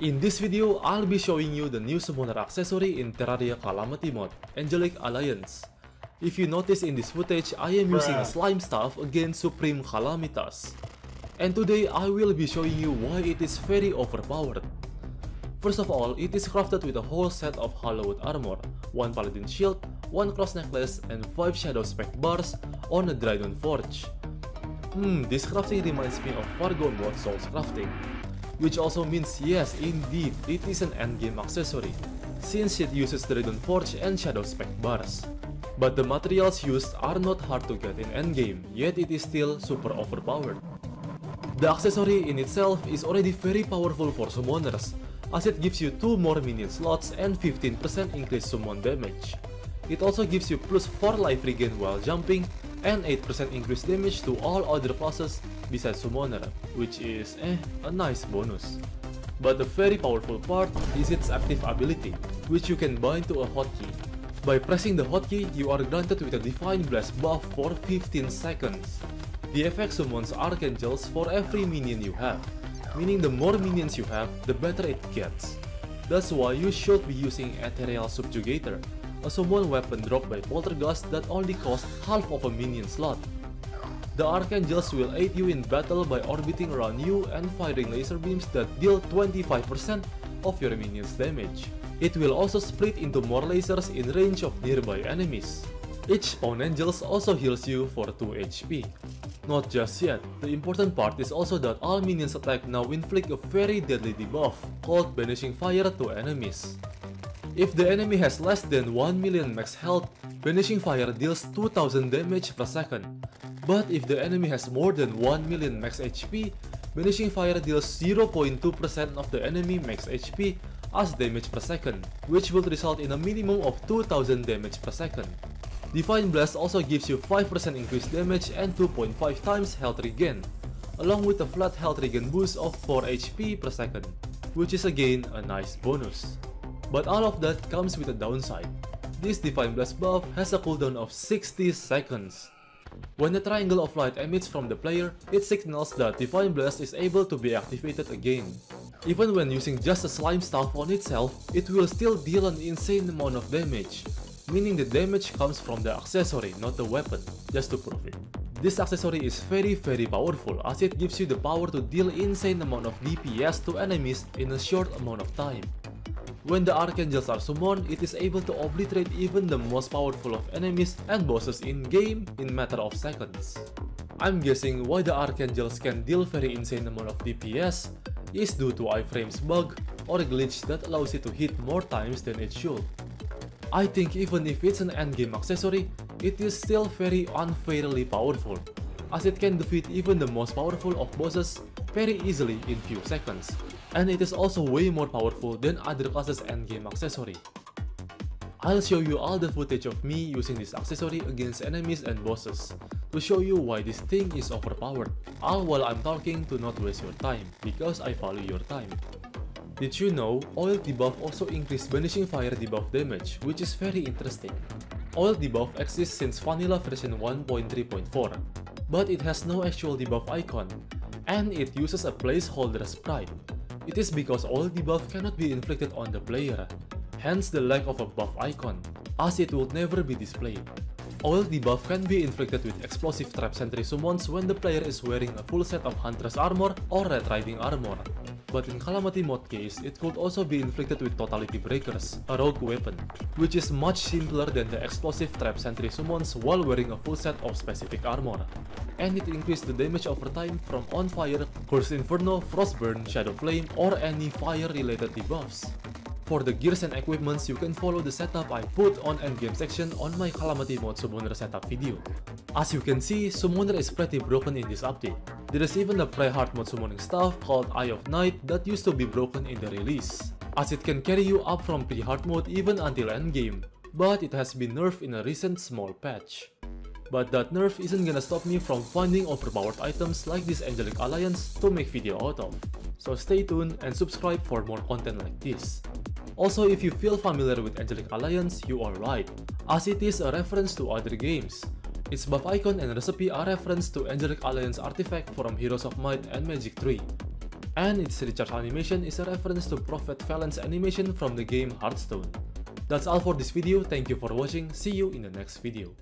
In this video, I'll be showing you the new summoner accessory in Terraria Calamity mod, Angelic Alliance. If you notice in this footage, I am using slime staff against supreme calamitas. And today, I will be showing you why it is very overpowered. First of all, it is crafted with a whole set of Hollywood armor, 1 paladin shield, 1 cross necklace, and 5 shadow spec bars on a Draedon forge. This crafting reminds me of Fargo's World Souls crafting. Which also means yes, indeed, it is an endgame accessory, since it uses Draedon forge and shadow spec bars. But the materials used are not hard to get in endgame, yet it is still super overpowered. The accessory in itself is already very powerful for summoners, as it gives you 2 more minion slots and 15% increased summon damage. It also gives you plus 4 life regain while jumping, and 8% increased damage to all other classes besides summoner, which is a nice bonus. But the very powerful part is its active ability, which you can bind to a hotkey. By pressing the hotkey, you are granted with a Divine Bless buff for 15 seconds. The effect summons archangels for every minion you have, meaning the more minions you have, the better it gets. That's why you should be using Ethereal Subjugator, a summon weapon dropped by Poltergeist that only costs half of a minion slot. The archangels will aid you in battle by orbiting around you and firing laser beams that deal 25% of your minions damage. It will also split into more lasers in range of nearby enemies. Each spawn angels also heals you for 2 HP. Not just yet, the important part is also that all minions attack now inflict a very deadly debuff called Banishing Fire to enemies. If the enemy has less than 1 million max health, Banishing Fire deals 2000 damage per second. But if the enemy has more than 1 million max HP, Banishing Fire deals 0.2% of the enemy max HP as damage per second, which will result in a minimum of 2000 damage per second. Divine Bless also gives you 5% increased damage and 2.5 times health regen, along with a flat health regen boost of 4 HP per second, which is again a nice bonus. But all of that comes with a downside. This Divine Bless buff has a cooldown of 60 seconds. When a triangle of light emits from the player, it signals that Divine Bless is able to be activated again. Even when using just a slime staff on itself, it will still deal an insane amount of damage, meaning the damage comes from the accessory, not the weapon, just to prove it. This accessory is very powerful as it gives you the power to deal insane amount of DPS to enemies in a short amount of time. When the archangels are summoned, it is able to obliterate even the most powerful of enemies and bosses in-game in matter of seconds. I'm guessing why the archangels can deal very insane amount of DPS is due to iframe's bug or a glitch that allows it to hit more times than it should. I think even if it's an endgame accessory, it is still very unfairly powerful, as it can defeat even the most powerful of bosses very easily in few seconds. And it is also way more powerful than other classes' endgame accessory. I'll show you all the footage of me using this accessory against enemies and bosses, to show you why this thing is overpowered, all while I'm talking to not waste your time, because I value your time. Did you know, oil debuff also increased Banishing Fire debuff damage, which is very interesting. Oil debuff exists since vanilla version 1.3.4, but it has no actual debuff icon, and it uses a placeholder sprite. It is because all debuff cannot be inflicted on the player, hence the lack of a buff icon, as it would never be displayed. All debuff can be inflicted with explosive trap sentry summons when the player is wearing a full set of Hunter's armor or Retribution armor, but in Calamity mod case, it could also be inflicted with totality breakers, a rogue weapon, which is much simpler than the explosive trap sentry summons while wearing a full set of specific armor. And it increased the damage over time from on fire, cursed inferno, frostburn, shadow flame, or any fire related debuffs. For the gears and equipments, you can follow the setup I put on endgame section on my Calamity mod summoner setup video. As you can see, summoner is pretty broken in this update. There is even a pre-hard mod summoning staff called Eye of Night that used to be broken in the release, as it can carry you up from pre-hard mode even until endgame, but it has been nerfed in a recent small patch. But that nerf isn't gonna stop me from finding overpowered items like this Angelic Alliance to make video out of. So stay tuned and subscribe for more content like this. Also, if you feel familiar with Angelic Alliance, you are right, as it is a reference to other games. Its buff icon and recipe are referenced to Angelic Alliance artifact from Heroes of Might and Magic 3. and its recharge animation is a reference to Prophet Valen's animation from the game Hearthstone. That's all for this video, thank you for watching, see you in the next video.